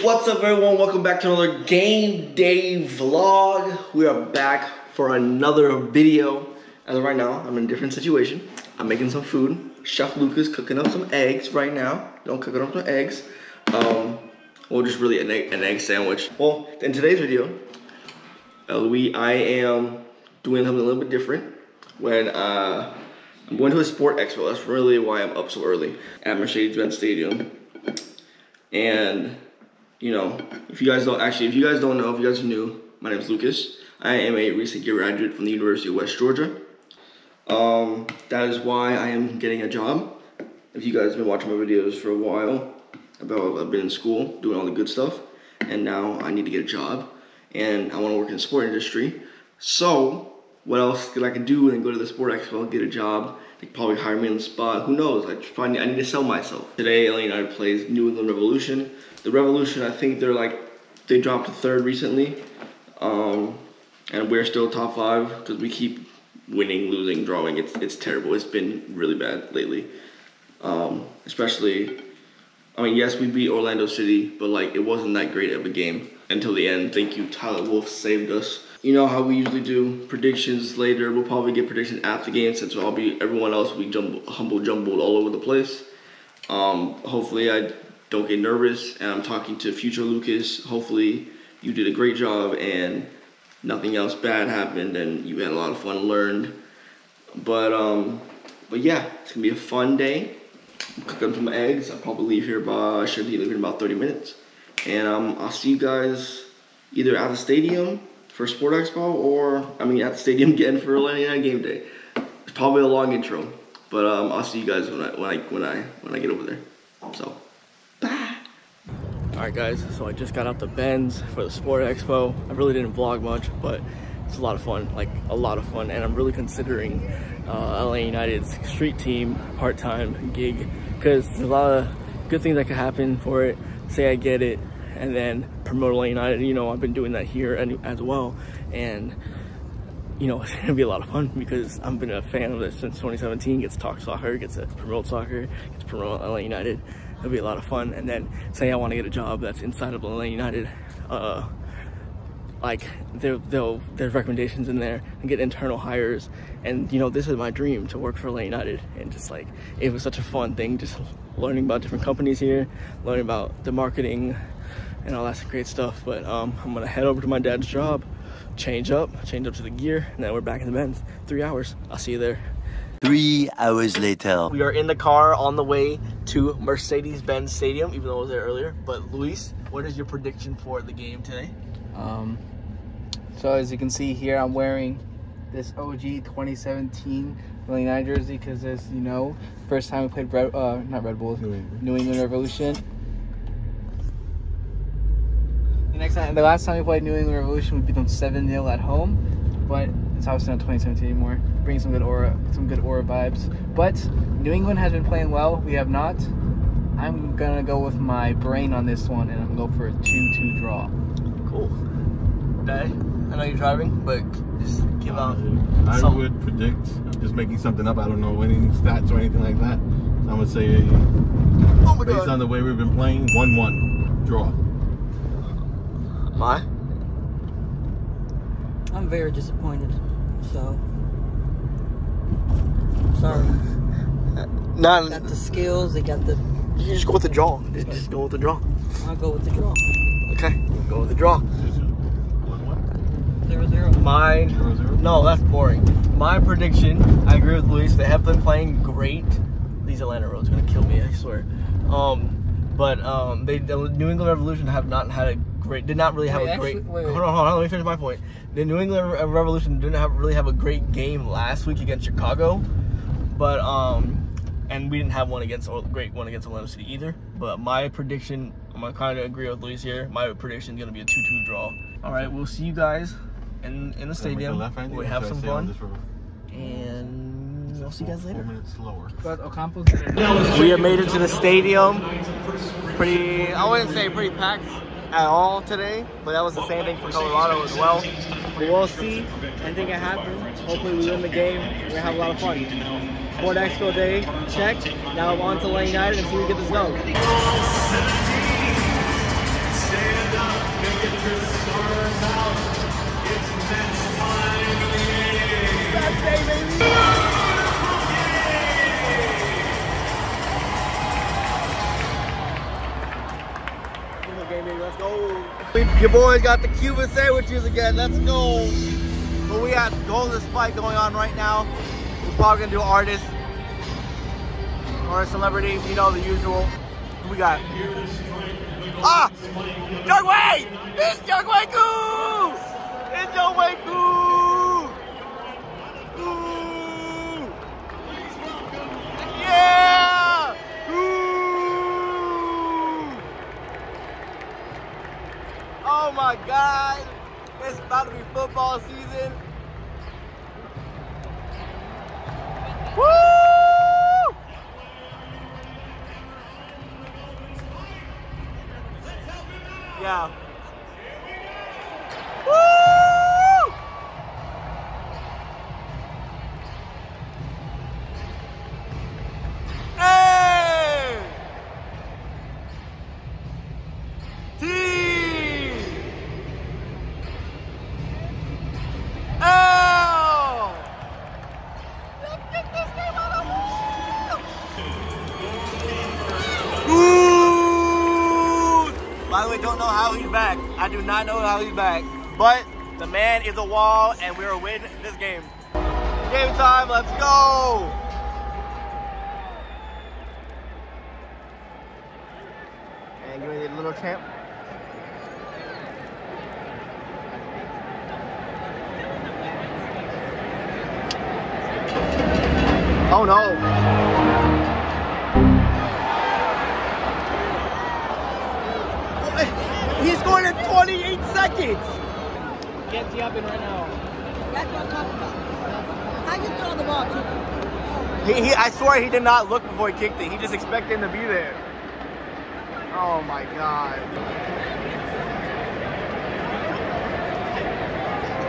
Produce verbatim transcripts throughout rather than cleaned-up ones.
What's up, everyone? Welcome back to another game day vlog. We are back for another video. As of right now, I'm in a different situation. I'm making some food. Chef Lucas cooking up some eggs right now. Don't cook up some eggs. Um, or just really an egg, an egg sandwich. Well, in today's video, uh, we I am doing something a little bit different. When uh, I'm going to a sport expo. That's really why I'm up so early at Mercedes-Benz Stadium. And you know, if you guys don't actually, if you guys don't know, if you guys are new, my name is Lucas. I am a recent graduate from the University of West Georgia. Um, that is why I am getting a job. If you guys have been watching my videos for a while, about I've been in school doing all the good stuff, and now I need to get a job, and I want to work in the sport industry. So what else could I can do and go to the sport expo, get a job? They could probably hire me on the spot. Who knows? I probably need, I need to sell myself. Today, Atlanta United plays New England Revolution. The Revolution, I think they're like they dropped to third recently, um, and we're still top five because we keep winning, losing, drawing. It's it's terrible. It's been really bad lately. Um, especially, I mean, yes, we beat Orlando City, but like it wasn't that great of a game until the end. Thank you, Tyler Wolf saved us. You know how we usually do predictions later. We'll probably get predictions after the game since I'll be everyone else will be jumble, humble jumbled all over the place. Um, hopefully I don't get nervous and I'm talking to future Lucas. Hopefully you did a great job and nothing else bad happened and you had a lot of fun learned. But um, but yeah, it's gonna be a fun day. I'm cooking some eggs. I'll probably leave here by, I should be leaving in about thirty minutes. And um, I'll see you guys either at the stadium for Sport Expo or, I mean, at the stadium again for Atlanta United game day. It's probably a long intro, but um, I'll see you guys when I, when I, when I, when I get over there. So, bye. All right, guys, so I just got out the Benz for the Sport Expo. I really didn't vlog much, but it's a lot of fun, like a lot of fun. And I'm really considering uh, Atlanta United's street team part-time gig because there's a lot of good things that could happen for it. Say I get it and then promote Atlanta United. You know, I've been doing that here and, as well. And, you know, it's going to be a lot of fun because I've been a fan of this since twenty seventeen. Gets to talk soccer, gets to promote soccer, gets to promote Atlanta United. It'll be a lot of fun. And then say I want to get a job that's inside of Atlanta United. Uh, like, there, there'll, there's recommendations in there and get internal hires. And, you know, this is my dream to work for Atlanta United. And just like, it was such a fun thing, just learning about different companies here, learning about the marketing and all that great stuff. But um, I'm gonna head over to my dad's job, change up, change up to the gear, and then we're back in the Benz. Three hours, I'll see you there. Three hours later. We are in the car on the way to Mercedes-Benz Stadium, even though I was there earlier. But Luis, what is your prediction for the game today? Um, so as you can see here, I'm wearing this O G twenty seventeen Atlanta United jersey because, as you know, first time we played Red, uh, not Red Bulls, New England, New England Revolution. The next time, the last time we played New England Revolution, we beat them seven nil at home, but it's obviously not twenty seventeen anymore. Bring some good aura, some good aura vibes. But New England has been playing well. We have not. I'm gonna go with my brain on this one, and I'm gonna go for a two two draw. Cool. Day, I know you're driving, but just give out. I something. would predict. I'm just making something up. I don't know any stats or anything like that. So I'm gonna say, oh my based God. on the way we've been playing, one one draw. Why? I'm very disappointed, so I'm sorry. Not got the skills, they got the... You just go with the draw. Just, just go with the draw. I'll go with the draw. Okay, we'll go with the draw. one one? zero zero. Mine... zero zero? No, that's boring. My prediction, I agree with Luis, they have been playing great. These Atlanta roads are going to kill me, I swear. Um, but um, they, the New England Revolution have not had a Great, did not really have wait, a great. Actually, wait, wait. Hold on, hold on. Let me finish my point. The New England Revolution didn't have, really have a great game last week against Chicago, but um, and we didn't have one against or great one against Orlando City either. But my prediction, I'm gonna kind of agree with Luis here. My prediction is gonna be a two two draw. All right, we'll see you guys in in the stadium. We have some fun, and we'll see you guys later. We have made it to the stadium. Pretty, I wouldn't say pretty packed at all today, but that was the same thing for Colorado as well. We will see. Anything can happen. Hopefully we win the game. We're gonna have a lot of fun. Sport Expo day, check. Now I'm on to Atlanta United and see if we get this done. game, baby. Let's go. Your boys got the Cuban sandwiches again. Let's go. But we got goalless fight going on right now. We're probably going to do artists or a celebrity. You know, the usual. Who we got? Ah! Jogway! It's Jogway Koo! It's Jogway Koo! Koo! Yeah! Koo! Oh my God! It's about to be football season. Woo! Yeah. Woo! Hey! T! L! Let's get this game out of here! Woo! By the way, don't know how he's back. I do not know how he's back. But the man is a wall, and we are winning this game. Game time, let's go! And give me the little champ. Oh no! He scored in twenty-eight seconds! Get Diop in right now. That's what I'm talking about. How you throw the ball, too? He, he, I swear he did not look before he kicked it. He just expected him to be there. Oh my God.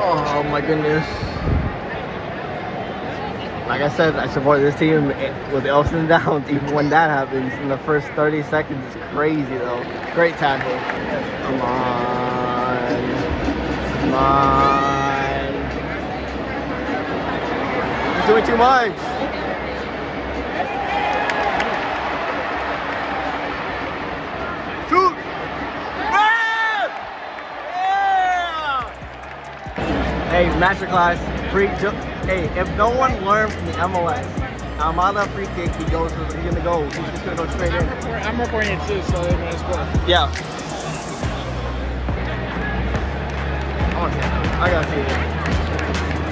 Oh my goodness. Like I said, I support this team with ups and downs, even when that happens. In the first thirty seconds, it's crazy though. Great tackle. Come on. Come on. He's doing too much. Shoot. Yeah! Yeah! Hey, masterclass. Free jump. Hey, if no one learns from the M L S, Almada free kick, he goes, he's going to go. He's just going to go straight in. I'm recording it too, so they're going to score. Yeah. Okay, I got to see it.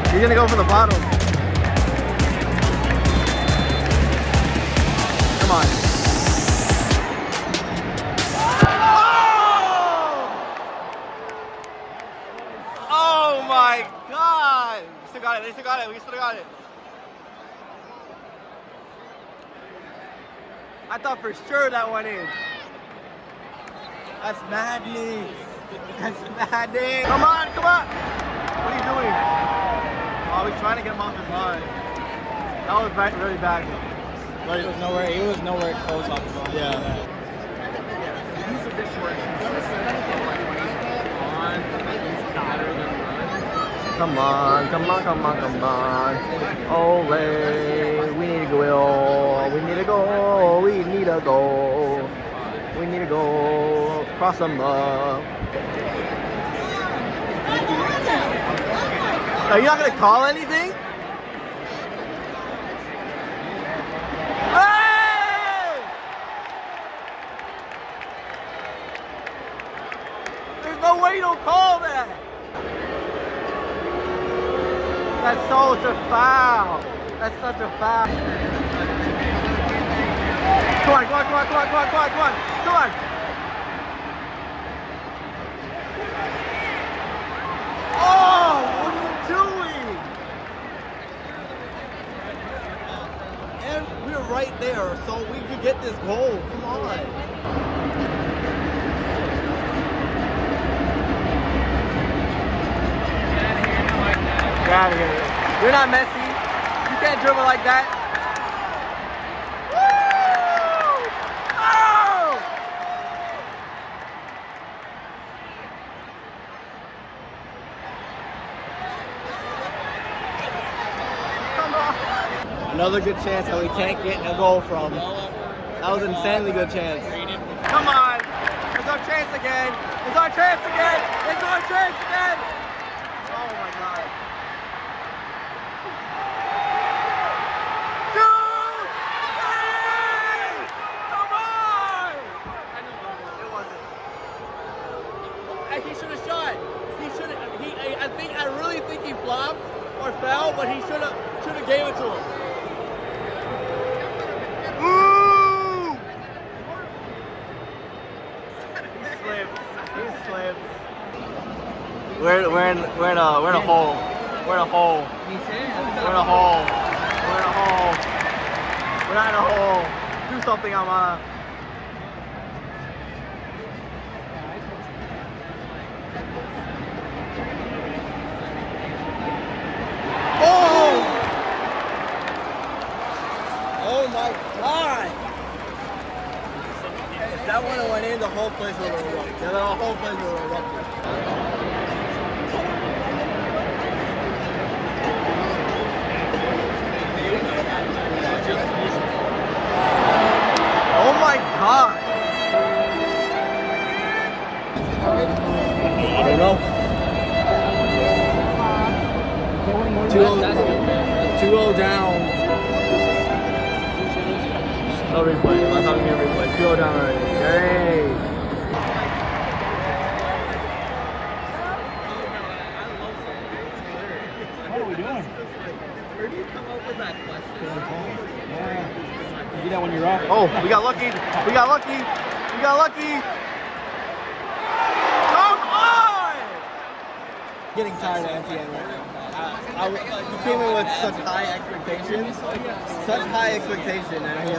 He's going to go for the bottom. Come on. Oh! Oh my God! We still got it, they still got it, we still got it. I thought for sure that went in. That's madness. That's madness. Come on, come on. What are you doing? Oh, we're trying to get him off his line. That was bad, really bad. But he was nowhere, he was nowhere close off his line. Yeah. He's a bit short. Come on. Come on, come on, come on, come on. Ole, we need a goal. We need a goal. We need a goal. We need a goal. Cross them up. Are you not going to call anything? Hey! There's no way you don't call that. That's such a foul. That's such a foul. Come on, come on, come on, come on, come on, come on, come on. Oh, what are you doing? And we're right there, so we could get this goal. Come on. Out of here. You're not Messi. You can't dribble like that. Woo! Oh! Come on. Another good chance that we can't get a goal from. That was an insanely good chance. Come on. There's no chance to again. It's our chance again. It's our chance again. Oh my God. Shoot! Hey! Come on! I know it wasn't. He should have shot. He should have. He. I think. I really think he flopped or fell, but he should have. Should have gave it to him. We're we're in we're in a we're in a hole. We're in a hole. We're in a hole. We're in a hole. We're not in a hole. Do something, Almada. Oh! Oh my God! If that one went in, the whole place would have erupted. The whole place would have erupted. Oh my God! I don't know. two oh down. No replay. I'm not gonna replay. two oh down already. Hey! That when you're up. Oh, we got lucky. We got lucky. We got lucky. Come on! Getting tired of N T N right now. I, I, you came in with such high expectations, such high expectation, and I hear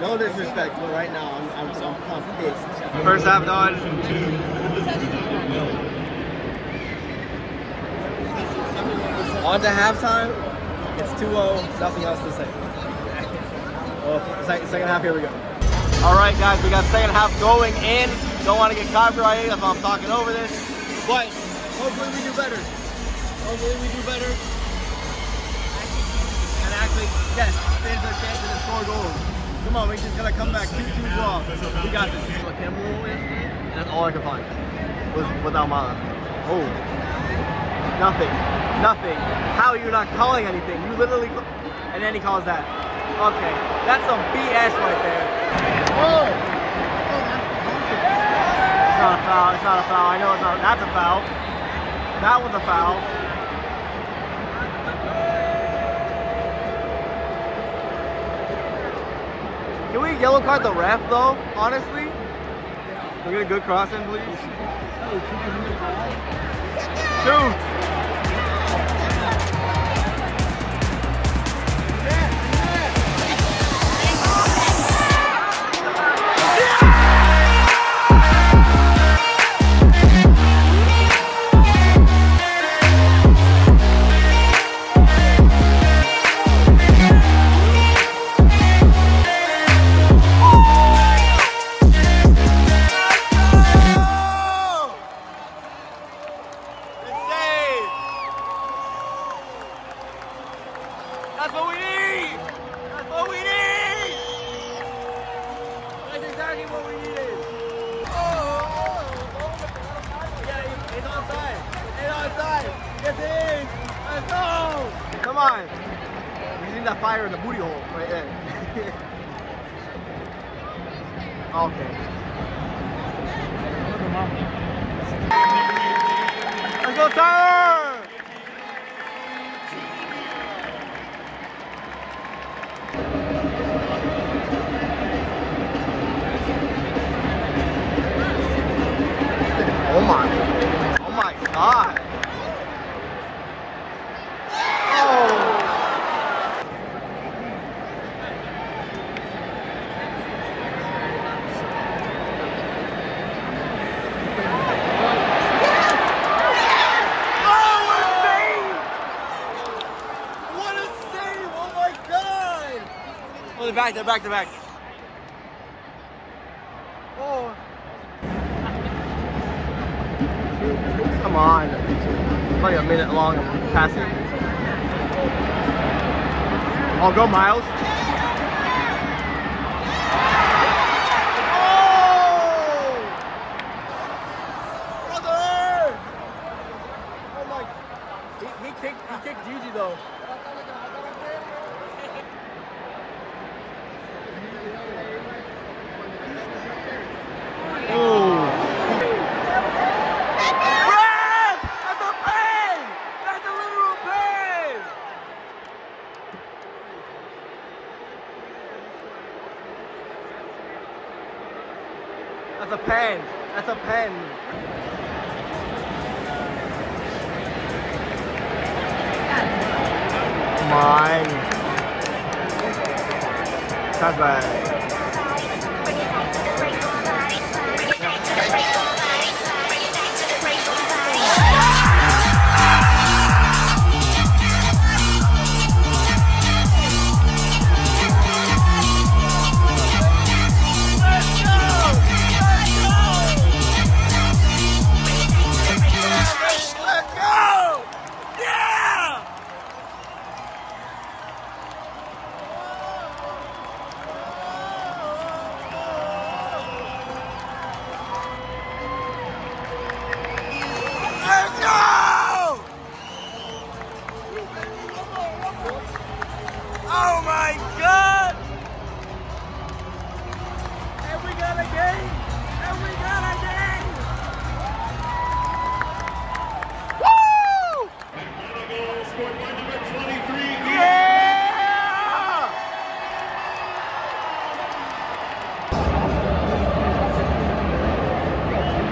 no disrespect, but right now I'm I'm, I'm, I'm pissed. First half done. On to halftime. It's two oh. Nothing else to say. Well, second, second half, here we go. All right, guys, we got second half going in. Don't want to get copyrighted if I'm talking over this, but hopefully we do better. Hopefully we do better. And actually, yes, there's a chance to score goals. Come on, we just gotta come back. two two draw. We got this. That's all I could find was with Almada. Oh, nothing, nothing. How are you not calling anything? You literally, and then he calls that. Okay, that's some B S right there. Oh! It's not a foul, it's not a foul. I know it's not, that's a foul. That was a foul. Can we yellow card the ref though, honestly? Can we get a good cross in, please? Shoot! Back to back to back. Oh. Come on. It's like a minute long passing. I'll go Miles. Oh! That's a pen. Mine. That's bad.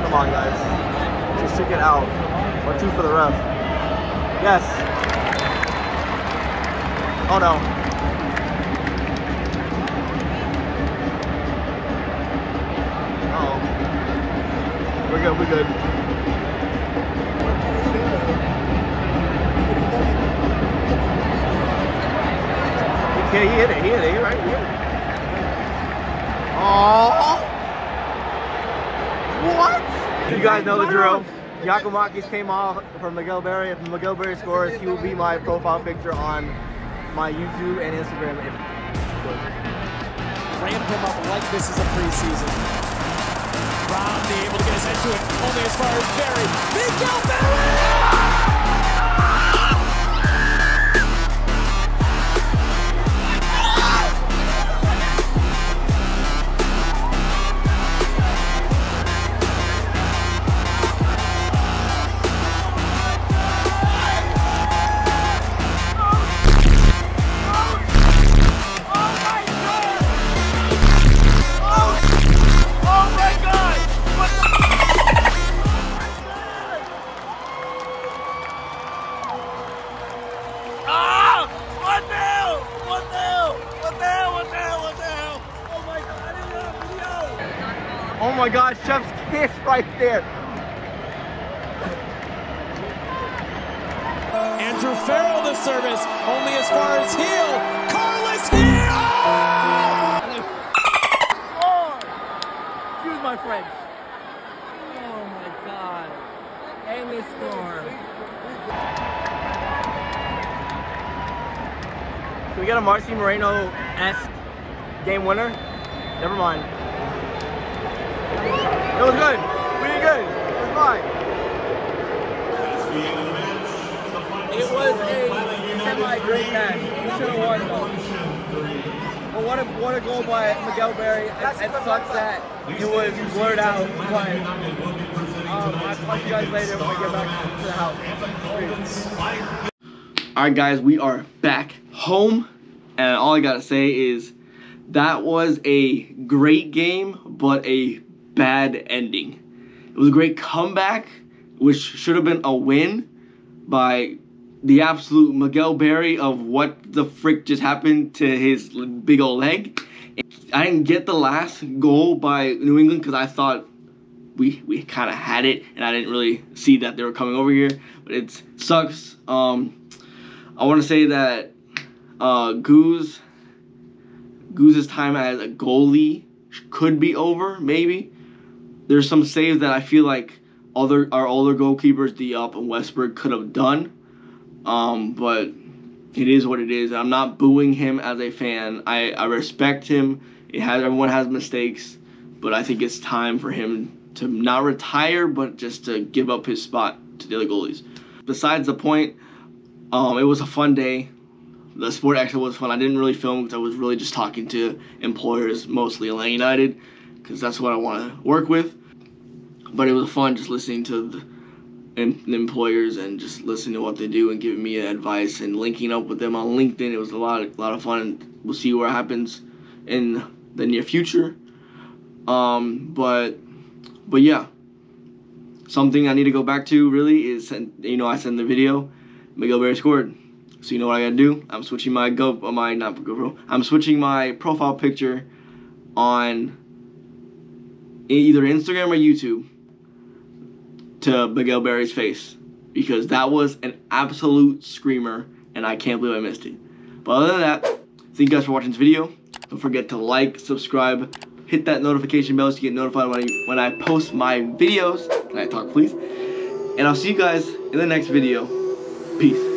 Come on, guys. Just check it out. Or two for the ref. Yes. Oh no. Uh oh. We're good, we're good. Okay, he hit it, he hit it, he right here. Oh. What? You guys know the drill. Giakoumakis came off from Miguel Berry. If Miguel Berry scores, he will be my profile picture on my YouTube and Instagram. Ramp him up like this is a preseason. Romney able to get his head to it, only as far as Berry. Miguel Berry! Oh my God, chef's kiss right there. Andrew Farrell, the service, only as far as heel. Carlos heel! Oh! Excuse my French. Oh my God. And they score. Can we get a Marcy Moreno-esque game winner? Never mind. It was good. Pretty good. It was fine. It was a semi-great match. We should have won though. But what a what a goal by Miguel Berry. It sucks that it was blurred out. But um, I'll talk to you guys later when we get back to the house. Peace. All right, guys, we are back home, and all I gotta say is that was a great game, but a bad ending. It was a great comeback, which should have been a win by the absolute Miguel Berry of what the frick just happened to his big old leg. I didn't get the last goal by New England because I thought we we kind of had it, and I didn't really see that they were coming over here. But it sucks. Um, I want to say that uh, Goose Goose's time as a goalie could be over, maybe. There's some saves that I feel like other our older goalkeepers, Diop and Westberg, could have done. Um, but it is what it is. I'm not booing him as a fan. I, I respect him. It has everyone has mistakes, but I think it's time for him to not retire, but just to give up his spot to the other goalies. Besides the point, um, it was a fun day. The sport actually was fun. I didn't really film because I was really just talking to employers, mostly Atlanta United, because that's what I want to work with. But it was fun just listening to the, em the employers and just listening to what they do and giving me advice and linking up with them on LinkedIn. It was a lot, a lot of fun. We'll see what happens in the near future. Um, but, but yeah. something I need to go back to really is, you know, I sent the video, Miguel Berry scored. So you know what I gotta do? I'm switching my go, my not GoPro. I'm switching my profile picture on either Instagram or YouTube to Miguel Berry's face, because that was an absolute screamer, and I can't believe I missed it. But other than that, thank you guys for watching this video. Don't forget to like, subscribe, hit that notification bell so you get notified when I, when I post my videos. Can I talk, please? And I'll see you guys in the next video. Peace.